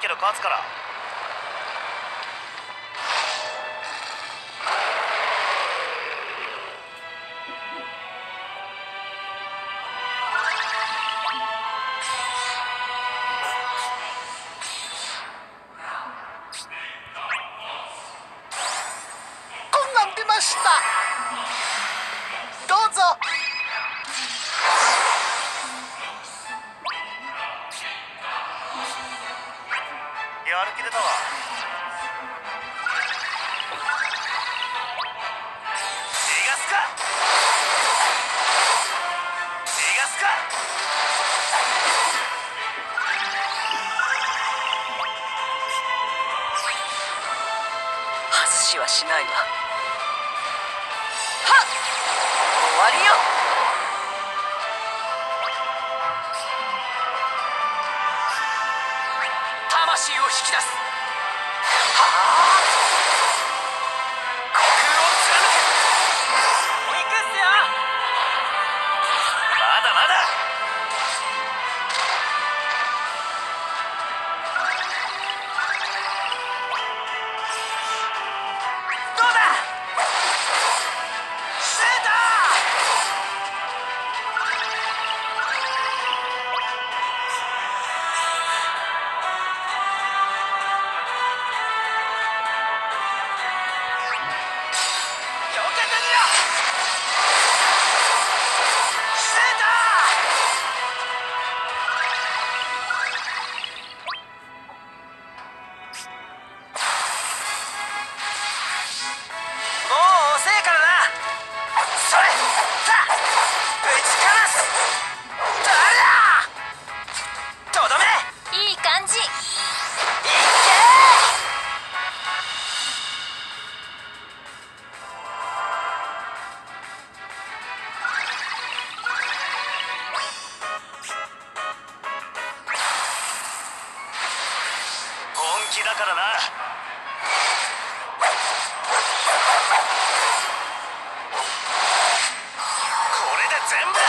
けど勝つから。こんなん出ました。どうぞ。やる気出たわ。逃がすか外しはしないわ。はっ、終わりよ。魂を引き出す。だからな。これで全部だ。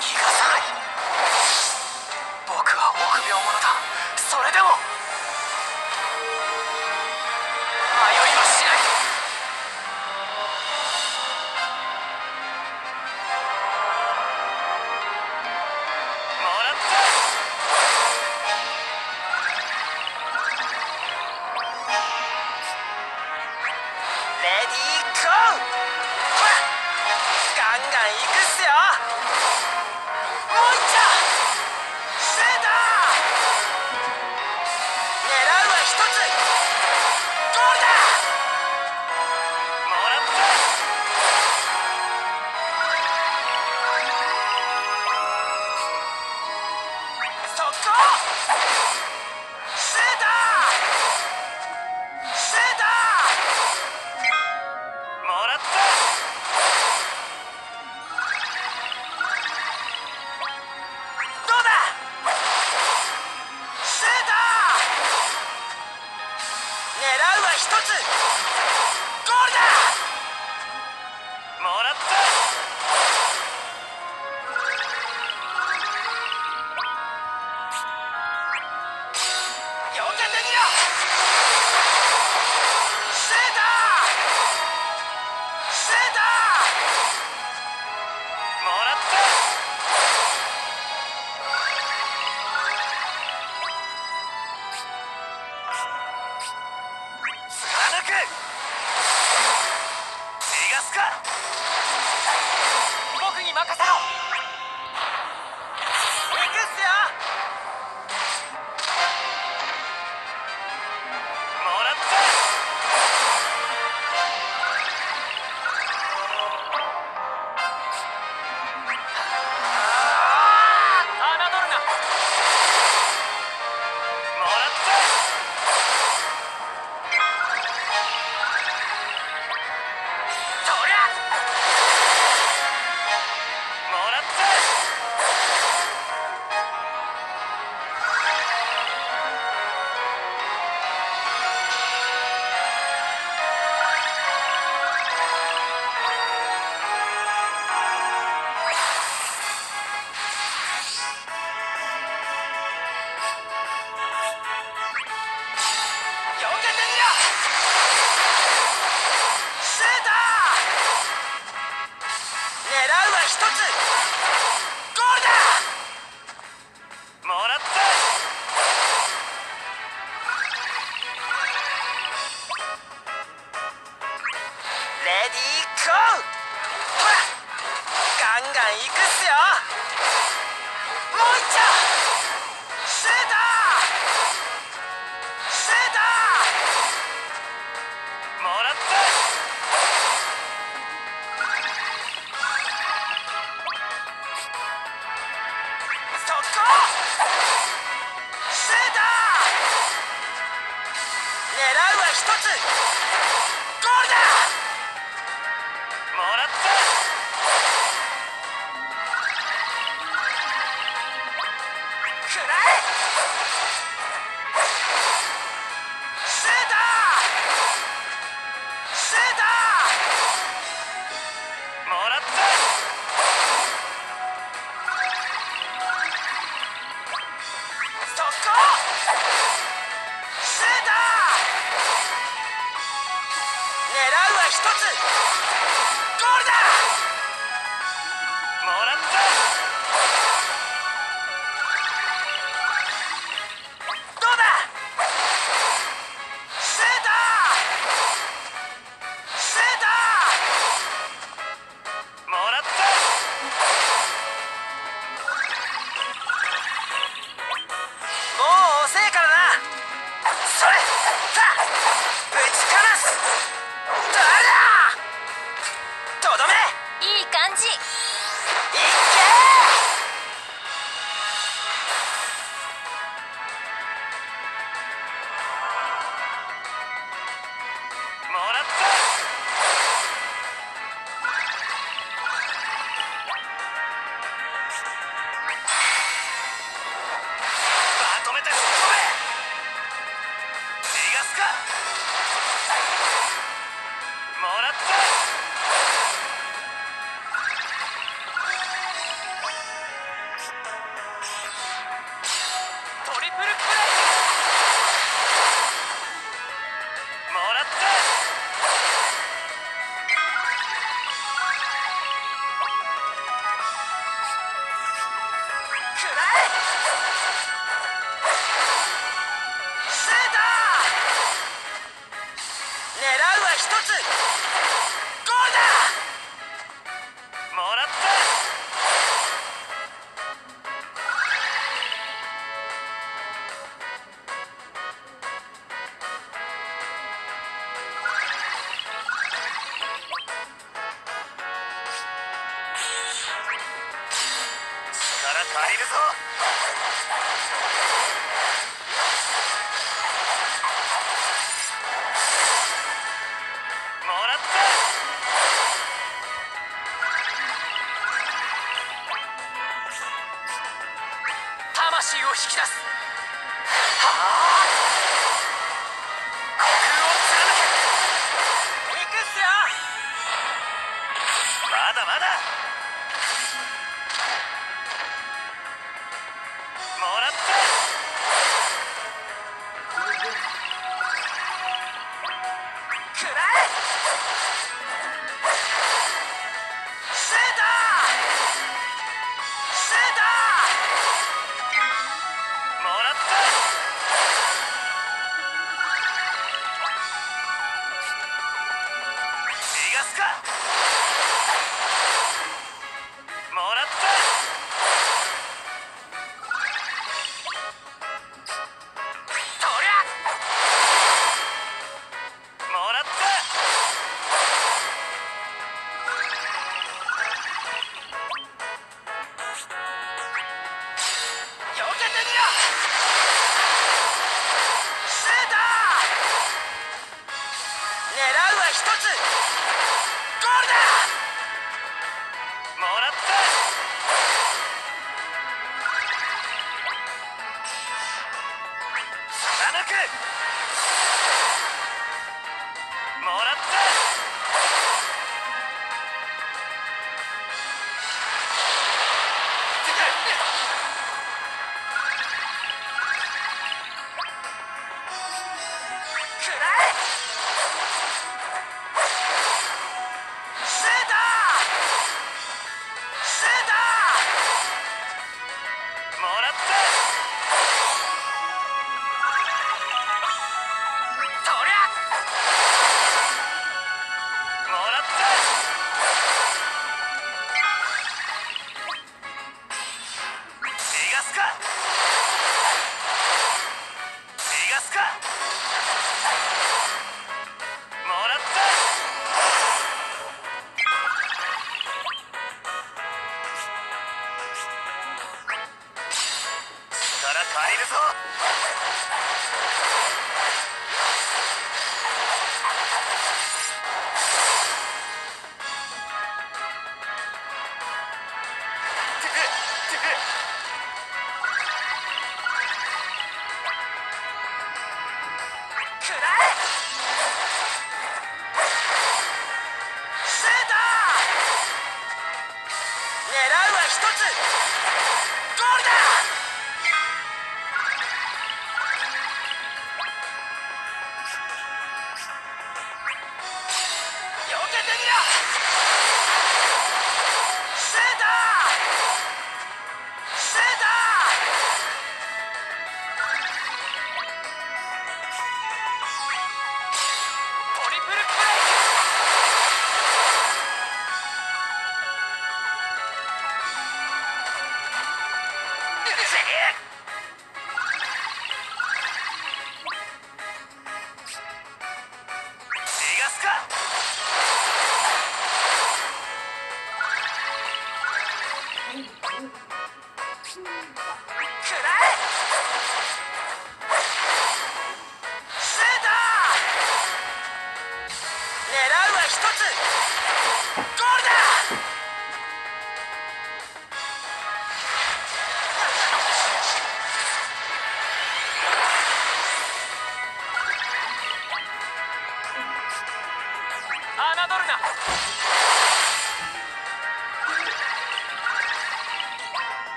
逃がさない。僕は臆病者だ。それでも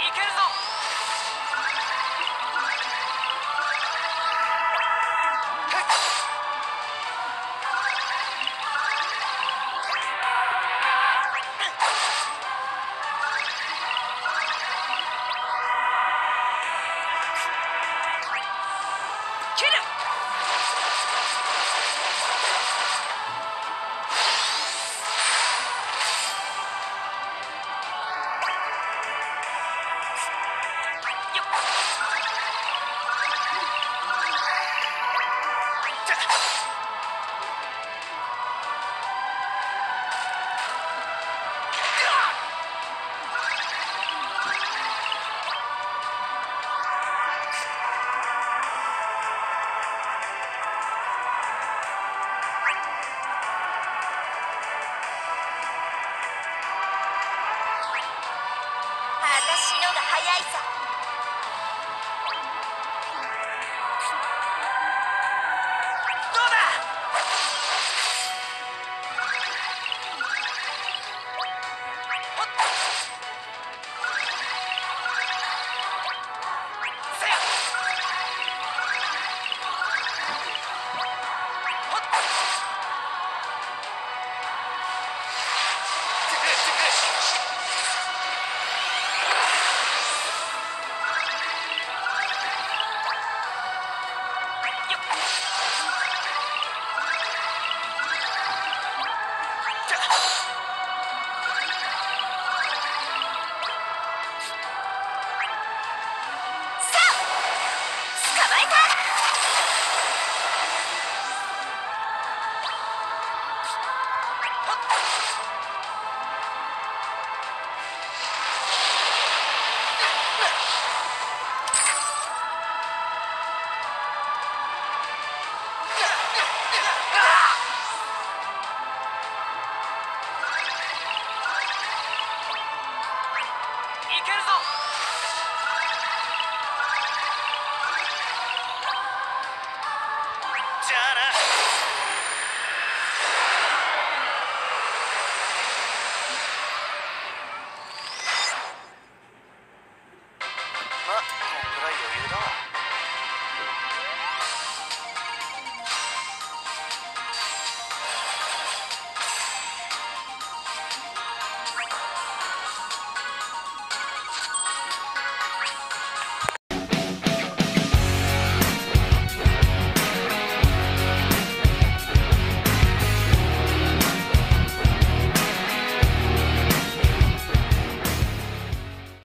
いけるぞ。切る。